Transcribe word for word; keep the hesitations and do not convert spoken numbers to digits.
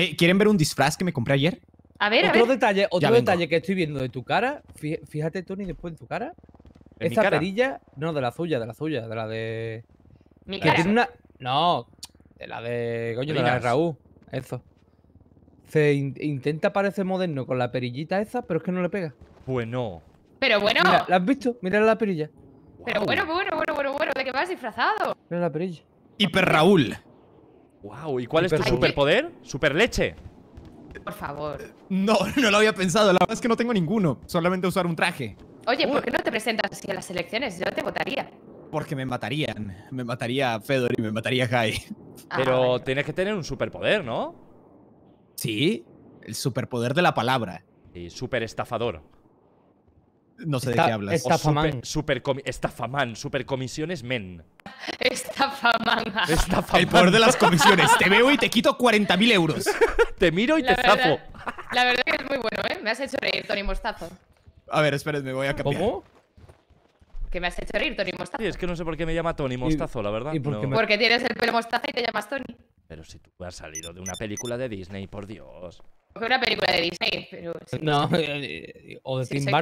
Eh, ¿Quieren ver un disfraz que me compré ayer? A ver, otro a ver. Detalle, otro detalle que estoy viendo de tu cara. Fíjate, Tony, después en tu cara. ¿De esa perilla? No, de la suya, de la suya, de la de... ¿Mi cara? Tiene una... No, de la de... Coño, de la de Raúl. Eso. Se in intenta parecer moderno con la perillita esa, pero es que no le pega. Pues no. Pero bueno. Mira, ¿la has visto? Mira la perilla. Pero wow. bueno, bueno, bueno, bueno, bueno. ¿De qué vas disfrazado? Mira la perilla. Hiper Raúl. Wow, ¿y cuál Hiper es tu Raúl. superpoder? Super leche. Por favor. No, no lo había pensado. La verdad es que no tengo ninguno. Solamente usar un traje. Oye, ¿por qué no te presentas así a las elecciones? Yo te votaría. Porque me matarían. Me mataría Fedor y me mataría Jai. Ah, Pero bueno. tienes que tener un superpoder, ¿no? Sí, el superpoder de la palabra. Y super estafador. No sé Esta, de qué hablas. Estafaman. Super, super estafaman, supercomisiones men. Estafaman. Estafaman. El poder de las comisiones. Te veo y te quito cuarenta mil euros. Te miro y la te verdad, zafo. La verdad que es muy bueno, ¿eh? Me has hecho reír, Tony Mostazo. A ver, esperen, me voy a cambiar. ¿Cómo? Que me has hecho reír, Tony Mostazo. Sí, es que no sé por qué me llama Tony Mostazo, la verdad. ¿Y por qué no? me... Porque tienes el pelo mostaza y te llamas Tony. Pero si tú has salido de una película de Disney, por Dios. ¿Una película de Disney? Pero sí. No, o de sí, Tim Marks.